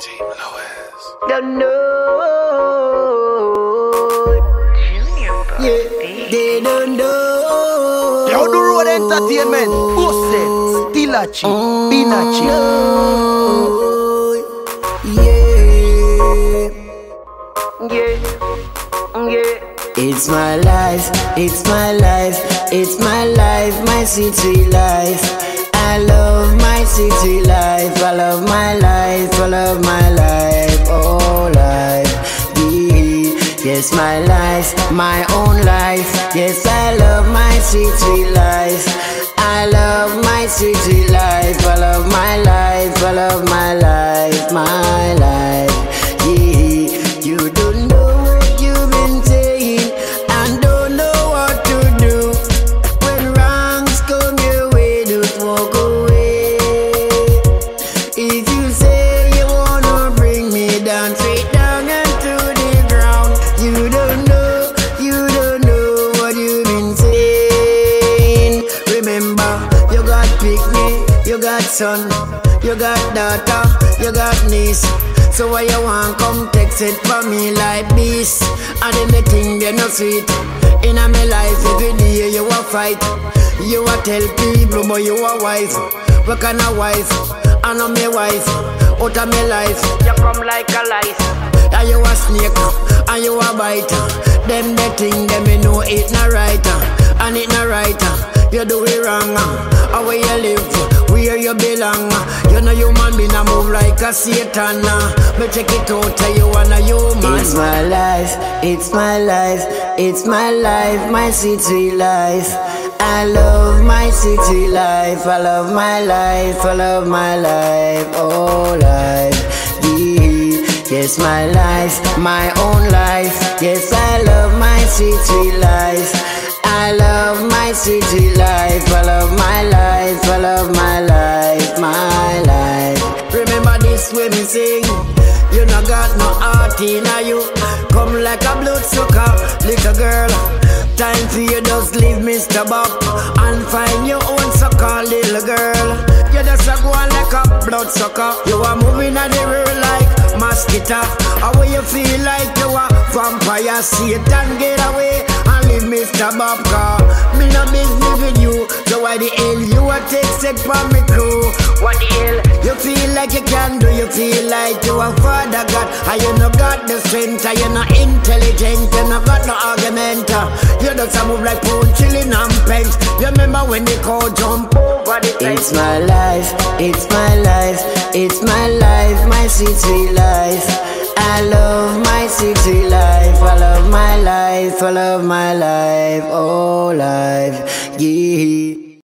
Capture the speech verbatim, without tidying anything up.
Team Lewis. Don't know. Junior, yeah, they don't know. They all do road entertainment. Posted, Stilachi, oh, Pinachi. Yeah, yeah, yeah. It's my life, it's my life, it's my life, my city life. I love my city life, I love my life, I love my life, oh life, yeah. Yes, my life, my own life, yes, I love my city life. I love my city life, I love my life, I love my life, my life, yeah. You don't know what you've been saying, and don't know what to do. When wrongs come your way, just walk away. If you say you wanna bring me down, straight down and to the ground, you don't know, you don't know what you've been saying. Remember, you got picnic, you got son, you got daughter, you got niece. So why you want come text it for me like this? And then the thing they no sweet. In a my life every day you a fight, you a tell people but you a wife. What kind of wife? I know my wife, out of my life. You come like a lice, and you a snake, and you a bite. Them the thing, them you know it not right, and it not right. You do it wrong. How where you live, where you belong. You know human being a move like a Satan. But check it out, you wanna human. It's my life, it's my life, it's my life, my city life. I love my city life, I love my life, I love my life, oh life, yeah. Yes, my life, my own life, yes, I love my city life. I love my city life, I love my life, I love my life, my life. Remember this when we sing, you know got no heart in you. Come like a bloodsucker, little girl. Time for you just leave Mister Bob and find your own sucker, little girl. You just a go on like a blood sucker. You are moving at the river like mosquito. How you feel like you a vampire? Satan, get away and leave Mister Bob, car. Me no business with you. So why the hell you a take sick from me crew? What the hell? You feel like you can do. You feel like you a father God. And you no got the strength. And you no intelligent. You no got no argument. You just a move like pool, chilling and bench. You remember when they call jump over the bench. It's my life, it's my life, it's my life, my city life. I love my city life, I love my life, I love my life, oh life, yeah.